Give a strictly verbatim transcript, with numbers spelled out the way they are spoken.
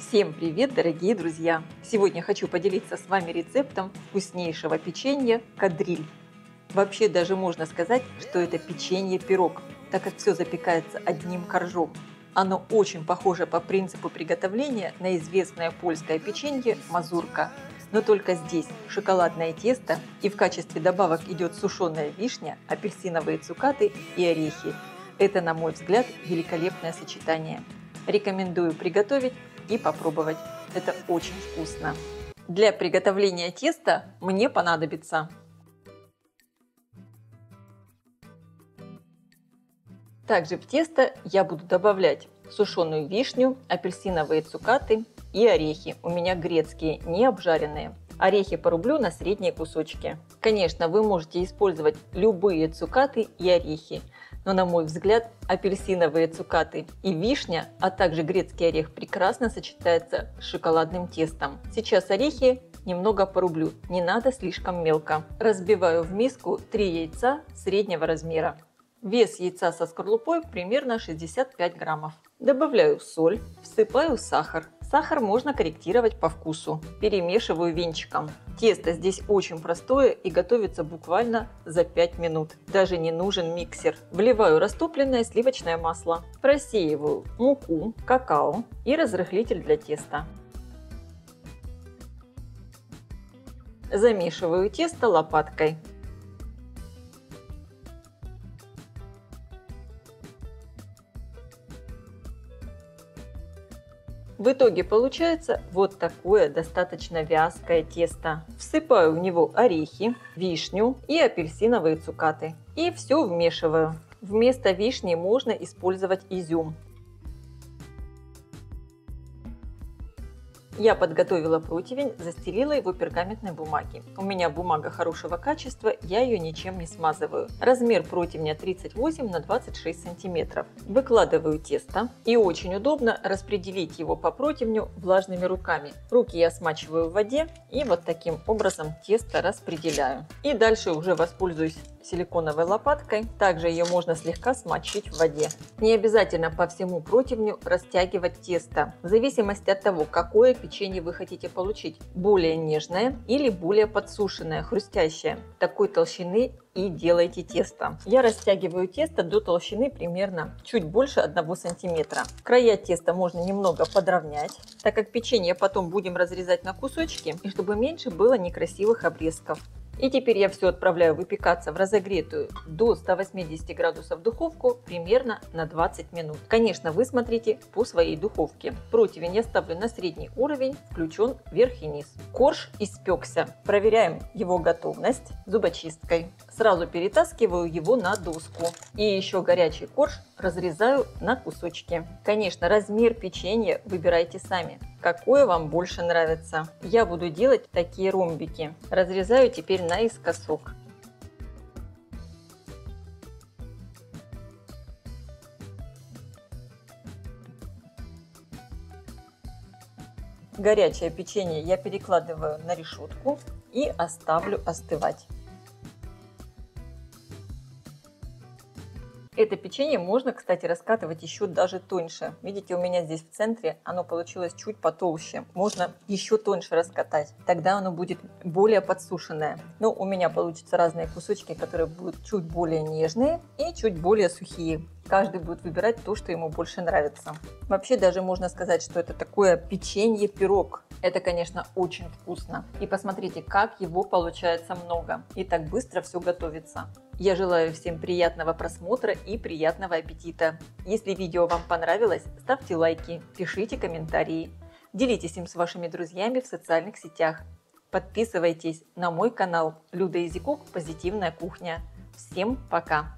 Всем привет, дорогие друзья! Сегодня хочу поделиться с вами рецептом вкуснейшего печенья кадриль. Вообще даже можно сказать, что это печенье-пирог, так как все запекается одним коржом. Оно очень похоже по принципу приготовления на известное польское печенье мазурка. Но только здесь шоколадное тесто и в качестве добавок идет сушеная вишня, апельсиновые цукаты и орехи. Это, на мой взгляд, великолепное сочетание. Рекомендую приготовить и попробовать. Это очень вкусно. Для приготовления теста мне понадобится также в тесто я буду добавлять сушеную вишню, апельсиновые цукаты и орехи. У меня грецкие, не обжаренные. Орехи порублю на средние кусочки. Конечно, вы можете использовать любые цукаты и орехи, но, на мой взгляд, апельсиновые цукаты и вишня, а также грецкий орех прекрасно сочетаются с шоколадным тестом. Сейчас орехи немного порублю, не надо слишком мелко. Разбиваю в миску три яйца среднего размера. Вес яйца со скорлупой примерно шестьдесят пять граммов. Добавляю соль, всыпаю сахар. Сахар можно корректировать по вкусу. Перемешиваю венчиком. Тесто здесь очень простое и готовится буквально за пять минут. Даже не нужен миксер. Вливаю растопленное сливочное масло. Просеиваю муку, какао и разрыхлитель для теста. Замешиваю тесто лопаткой. В итоге получается вот такое достаточно вязкое тесто. Всыпаю в него орехи, вишню и апельсиновые цукаты. И все вмешиваю. Вместо вишни можно использовать изюм. Я подготовила противень, застелила его пергаментной бумаги. У меня бумага хорошего качества, я ее ничем не смазываю. Размер противня тридцать восемь на двадцать шесть сантиметров. Выкладываю тесто и очень удобно распределить его по противню влажными руками. Руки я смачиваю в воде и вот таким образом тесто распределяю. И дальше уже воспользуюсь силиконовой лопаткой. Также ее можно слегка смочить в воде. Не обязательно по всему противню растягивать тесто. В зависимости от того, какое печенье вы хотите получить. Более нежное или более подсушенное, хрустящее. Такой толщины и делайте тесто. Я растягиваю тесто до толщины примерно чуть больше одного сантиметра. Края теста можно немного подровнять, так как печенье потом будем разрезать на кусочки, и чтобы меньше было некрасивых обрезков. И теперь я все отправляю выпекаться в разогретую до ста восьмидесяти градусов духовку примерно на двадцать минут. Конечно, вы смотрите по своей духовке. Противень я ставлю на средний уровень, включен вверх и низ. Корж испекся. Проверяем его готовность зубочисткой. Сразу перетаскиваю его на доску. И еще горячий корж разрезаю на кусочки. Конечно, размер печенья выбирайте сами. Какое вам больше нравится. Я буду делать такие ромбики. Разрезаю теперь наискосок. Горячее печенье я перекладываю на решетку и оставлю остывать. Это печенье можно, кстати, раскатывать еще даже тоньше. Видите, у меня здесь в центре оно получилось чуть потолще. Можно еще тоньше раскатать, тогда оно будет более подсушенное. Но у меня получатся разные кусочки, которые будут чуть более нежные и чуть более сухие. Каждый будет выбирать то, что ему больше нравится. Вообще даже можно сказать, что это такое печенье-пирог. Это, конечно, очень вкусно. И посмотрите, как его получается много. И так быстро все готовится. Я желаю всем приятного просмотра и приятного аппетита. Если видео вам понравилось, ставьте лайки, пишите комментарии. Делитесь им с вашими друзьями в социальных сетях. Подписывайтесь на мой канал Люда Изи Кок Позитивная Кухня. Всем пока!